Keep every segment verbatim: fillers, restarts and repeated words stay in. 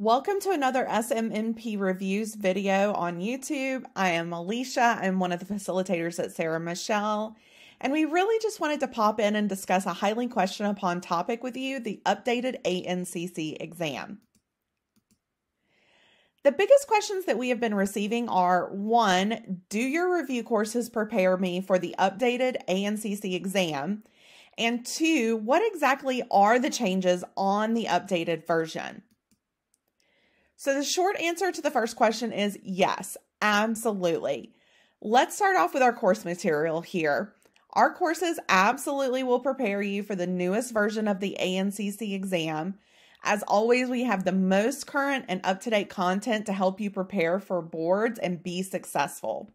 Welcome to another S M N P Reviews video on YouTube. I am Alicia. I'm one of the facilitators at Sarah Michelle. And we really just wanted to pop in and discuss a highly questioned upon topic with you, the updated A N C C exam. The biggest questions that we have been receiving are, one, do your review courses prepare me for the updated A N C C exam? And two, what exactly are the changes on the updated version? So the short answer to the first question is yes, absolutely. Let's start off with our course material here. Our courses absolutely will prepare you for the newest version of the A N C C exam. As always, we have the most current and up-to-date content to help you prepare for boards and be successful.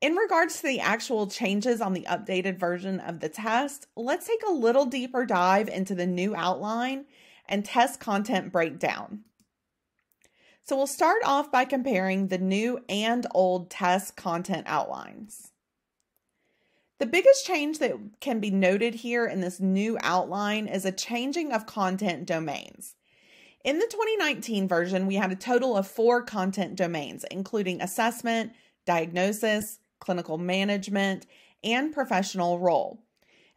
In regards to the actual changes on the updated version of the test, let's take a little deeper dive into the new outline and test content breakdown. So we'll start off by comparing the new and old test content outlines. The biggest change that can be noted here in this new outline is a changing of content domains. In the twenty nineteen version, we had a total of four content domains, including assessment, diagnosis, clinical management, and professional role.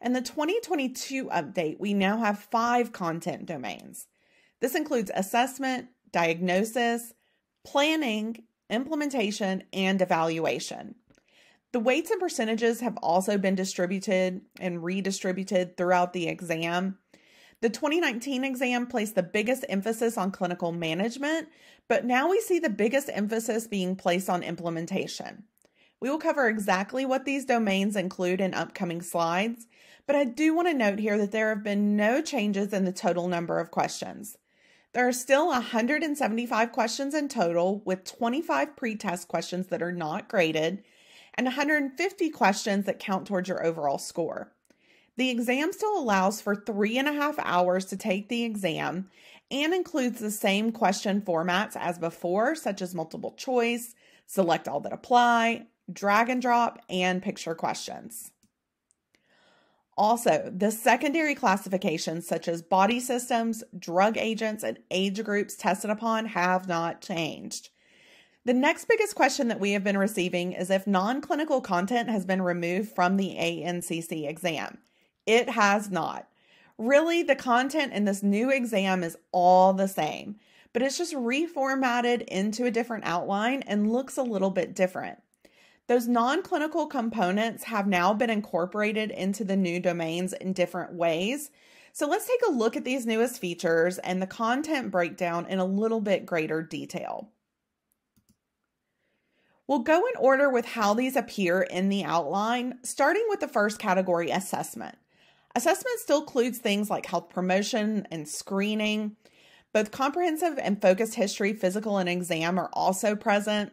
In the twenty twenty-two update, we now have five content domains. This includes assessment, diagnosis, planning, implementation, and evaluation. The weights and percentages have also been distributed and redistributed throughout the exam. The twenty nineteen exam placed the biggest emphasis on clinical management, but now we see the biggest emphasis being placed on implementation. We will cover exactly what these domains include in upcoming slides, but I do want to note here that there have been no changes in the total number of questions. There are still one hundred seventy-five questions in total, with twenty-five pretest questions that are not graded and one hundred fifty questions that count towards your overall score. The exam still allows for three and a half hours to take the exam and includes the same question formats as before, such as multiple choice, select all that apply, drag and drop, and picture questions. Also, the secondary classifications such as body systems, drug agents, and age groups tested upon have not changed. The next biggest question that we have been receiving is if non-clinical content has been removed from the A N C C exam. It has not. Really, the content in this new exam is all the same, but it's just reformatted into a different outline and looks a little bit different. Those non-clinical components have now been incorporated into the new domains in different ways. So let's take a look at these newest features and the content breakdown in a little bit greater detail. We'll go in order with how these appear in the outline, starting with the first category, assessment. Assessment still includes things like health promotion and screening. Both comprehensive and focused history, physical, and exam are also present.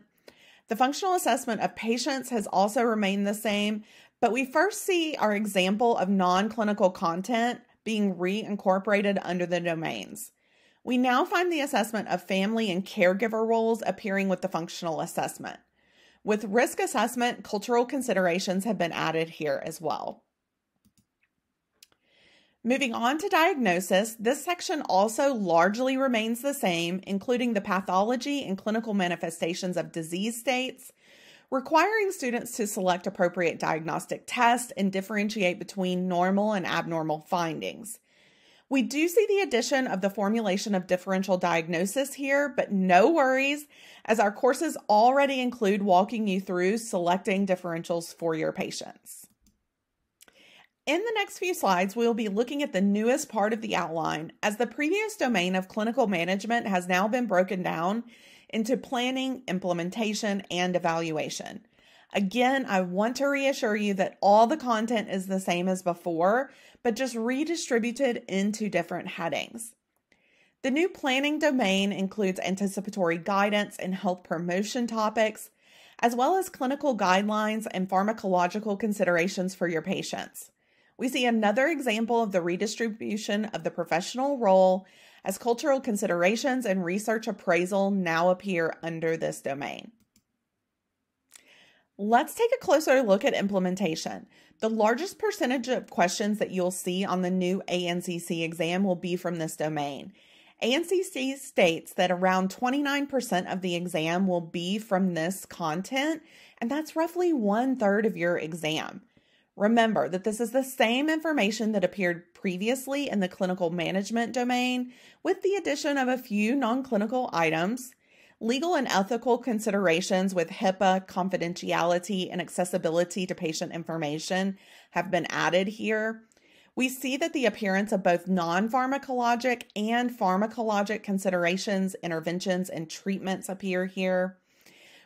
The functional assessment of patients has also remained the same, but we first see our example of non-clinical content being reincorporated under the domains. We now find the assessment of family and caregiver roles appearing with the functional assessment. With risk assessment, cultural considerations have been added here as well. Moving on to diagnosis, this section also largely remains the same, including the pathology and clinical manifestations of disease states, requiring students to select appropriate diagnostic tests and differentiate between normal and abnormal findings. We do see the addition of the formulation of differential diagnosis here, but no worries, as our courses already include walking you through selecting differentials for your patients. In the next few slides, we'll be looking at the newest part of the outline, as the previous domain of clinical management has now been broken down into planning, implementation, and evaluation. Again, I want to reassure you that all the content is the same as before, but just redistributed into different headings. The new planning domain includes anticipatory guidance and health promotion topics, as well as clinical guidelines and pharmacological considerations for your patients. We see another example of the redistribution of the professional role as cultural considerations and research appraisal now appear under this domain. Let's take a closer look at implementation. The largest percentage of questions that you'll see on the new A N C C exam will be from this domain. A N C C states that around twenty-nine percent of the exam will be from this content, and that's roughly one-third of your exam. Remember that this is the same information that appeared previously in the clinical management domain, with the addition of a few non-clinical items, legal and ethical considerations with HIPAA, confidentiality, and accessibility to patient information have been added here. We see that the appearance of both non-pharmacologic and pharmacologic considerations, interventions, and treatments appear here.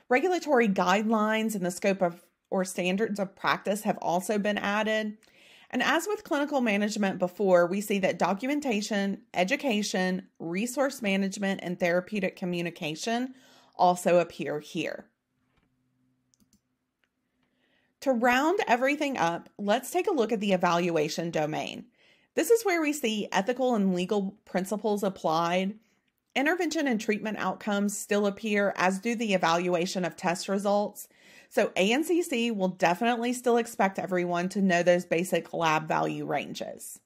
Regulatory guidelines and the scope of or standards of practice have also been added. And as with clinical management before, we see that documentation, education, resource management, and therapeutic communication also appear here. To round everything up, let's take a look at the evaluation domain. This is where we see ethical and legal principles applied. Intervention and treatment outcomes still appear, as do the evaluation of test results. So A N C C will definitely still expect everyone to know those basic lab value ranges.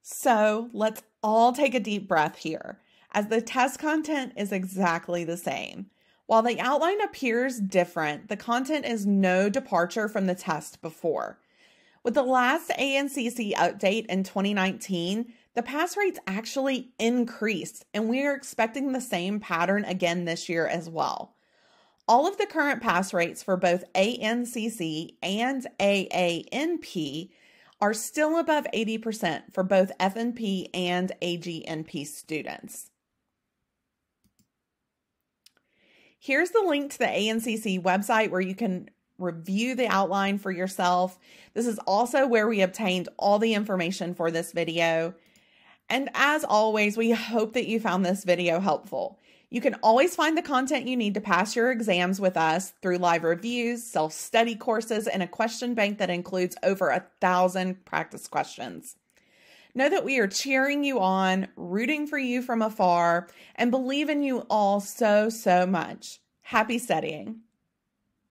So let's all take a deep breath here, as the test content is exactly the same. While the outline appears different, the content is no departure from the test before. With the last A N C C update in twenty nineteen, the pass rates actually increased, and we are expecting the same pattern again this year as well. All of the current pass rates for both A N C C and A A N P are still above eighty percent for both F N P and A G N P students. Here's the link to the A N C C website where you can review the outline for yourself. This is also where we obtained all the information for this video. And as always, we hope that you found this video helpful. You can always find the content you need to pass your exams with us through live reviews, self-study courses, and a question bank that includes over a thousand practice questions. Know that we are cheering you on, rooting for you from afar, and believe in you all so, so much. Happy studying.